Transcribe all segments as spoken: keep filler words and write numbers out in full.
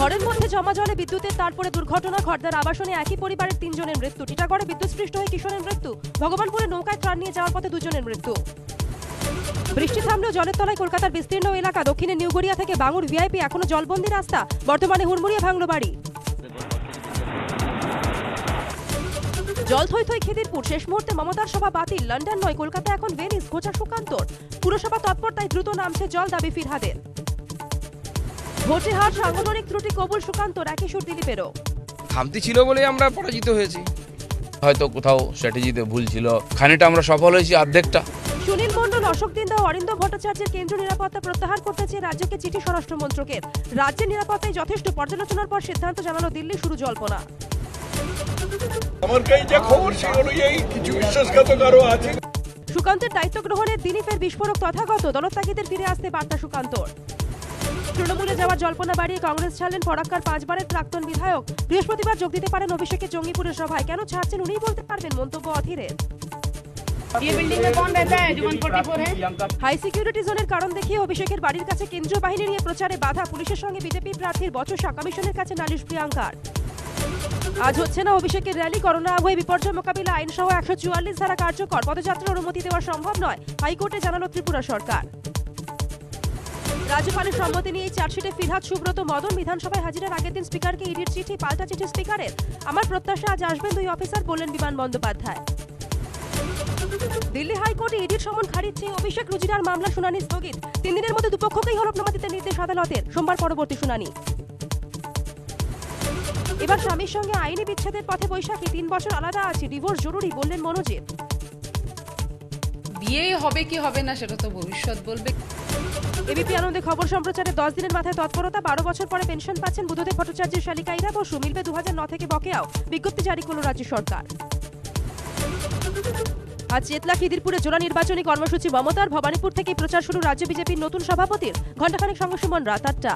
ঘরের মধ্যে জমা জলে বিদ্যুতের তারপরে দুর্ঘটনা। খড়দার আবাসনে একই পরিবারের তিনজনের মৃত্যু। টিটাগড়ে বিদ্যুৎস্পৃষ্ট হয়ে কিশোরের মৃত্যু। ভগবানপুরে নৌকায় ত্রাণ নিয়ে যাওয়ার পথে দুজনের মৃত্যু। বৃষ্টি থামলেও জলের তলায় কলকাতার বিস্তীর্ণ এলাকা। দক্ষিণে নিউগড়িয়া থেকে বাঙুর ভিআইপি এখনো জলবন্দী রাস্তা। বর্তমানে হুড়মুড়িয়ে ভাঙল বাড়ি। জল থই থই খিদিরপুর। শেষ মুহূর্তে মমতার সভা বাতিল। লন্ডন নয়, কলকাতা এখন ভেনিস। ঘোচা সুকান্তর। পুরসভা তৎপর, তাই দ্রুত নামছে জল দাবি ফিরহাদের। ভোটে হার, সাংগঠনিক ত্রুটি কবুল সুকান্তর। একই সুর দিলীপেরও। খামতি ছিল বলে আমরা পরাজিত হয়েছি। হয়তো কোথাও স্ট্র্যাটেজিতে ভুল ছিল, খানিকটা আমরা সফল হয়েছি, অর্ধেকটা। সুনীল মন্ডল, অশোক দিন্দা, অরিন্দ ভট্টাচার্যের কেন্দ্রীয় নিরাপত্তা প্রত্যাহার করতে চেয়ে রাজ্যকে চিঠি স্বরাষ্ট্র মন্ত্রকের। রাজ্যের নিরাপত্তায় যথেষ্ট পর্যালোচনার পর সিদ্ধান্ত জানালো দিল্লি। শুরু জল্পনা। সুকান্তের দায়িত্ব গ্রহণের দিনই ফের বিস্ফোরক তথাগত। দলত্যাগীদের ফিরে আসতে বার্তা সুকান্তর। তৃণমূলে যাওয়ার জল্পনা বাড়িয়ে কংগ্রেস ছাড়লেন ফরাক্কার পাঁচবারের প্রাক্তন বিধায়ক। বৃহস্পতিবার যোগ দিতে পারেন অভিষেকের জঙ্গিপুরের সভায়। কেন ছাড়ছেন উনিই বলতে পারবেন, মন্তব্য অধীরের। হাই সিকিউরিটি জোনের কারণ দেখিয়ে অভিষেকের বাড়ির কাছে কেন্দ্রীয় বাহিনী নিয়ে প্রচারে বাধা। পুলিশের সঙ্গে বিজেপি প্রার্থীর বচসা। কমিশনের কাছে নালিশ প্রিয়াঙ্কার। আজ হচ্ছে না অভিষেকের র্যালি। করোনা আবহে বিপর্যয় মোকাবিলা আইন সহ একশো চুয়াল্লিশ ধারা কার্যকর। পদযাত্রার অনুমতি দেওয়া সম্ভব নয়, হাইকোর্টে জানালো ত্রিপুরা সরকার। রাজ্যপালের সম্মতি নিয়ে চার্জশিটে ফিরহাদ, সুব্রত, মদন। বিধানসভায় হাজিরার আগের দিন স্পিকারকে ইডির চিঠি, পাল্টা চিঠি স্পিকারের। আমার প্রত্যাশা আজ আসবেন দুই অফিসার, বললেন বিমান বন্দ্যোপাধ্যায়। দিল্লি হাইকোর্টে ইডির সমন খারিজ। অভিষেক রুজিরার মামলা শুনানি স্থগিত। তিন দিনের মধ্যে দুপক্ষকেই হলফনামা দিতে নির্দেশ আদালতের। সোমবার পরবর্তী শুনানি। এবার স্বামীর সঙ্গে আইনি বিচ্ছেদের পথে বৈশাখী। তিন বছর আলাদা আছি, ডিভোর্স জরুরি, বললেন মনোজিৎ। বিয়ে হবে কি হবে না সেটা তো ভবিষ্যৎ বলবে। এবিপি আনন্দে খবর সম্প্রচারে দশ দিনের মাথায় তৎপরতা। বারো বছর পরে পেনশন পাচ্ছেন বুদ্ধদেব ভট্টাচার্যের শালিকা ইরা বসু। মিলবে দু হাজার ন থেকে বকেয়াও, বিজ্ঞপ্তি জারি করল রাজ্য সরকার। আজ চেতলা খিদিরপুরে জোড়া নির্বাচনী কর্মসূচি মমতার। ভবানীপুর থেকে প্রচার শুরু রাজ্য বিজেপির নতুন সভাপতির। ঘণ্টাখানেক সঙ্গে সুমন রাত আটটা।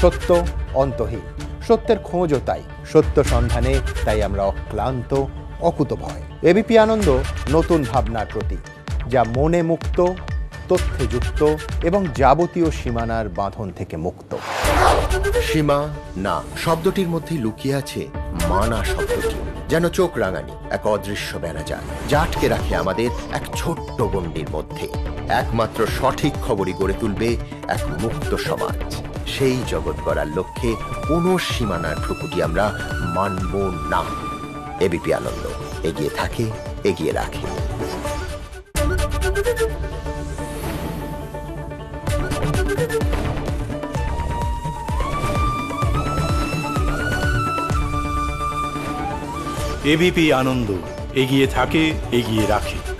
সত্য অন্তহীন, সত্যের খোঁজও তাই, সত্য সন্ধানে তাই আমরা অক্লান্ত, অকুতভয়। এবিপি আনন্দ নতুন ভাবনার প্রতীক, যা মনে মুক্ত, তথ্যে যুক্ত এবং যাবতীয় সীমানার বাঁধন থেকে মুক্ত। সীমা না শব্দটির মধ্যে লুকিয়ে আছে মানা শব্দটি, যেন চোখ রাঙানি এক অদৃশ্য ব্যানাজার, যা আটকে রাখে আমাদের এক ছোট্ট গণ্ডির মধ্যে। একমাত্র সঠিক খবরই গড়ে তুলবে এক মুক্ত সমাজ। সেই জগৎ গড়ার লক্ষ্যে কোনো সীমানার ঠুকুটি আমরা মানব না। এবিপি আনন্দ এগিয়ে থাকে, এগিয়ে রাখে। এবিপি আনন্দ এগিয়ে থাকে, এগিয়ে রাখে।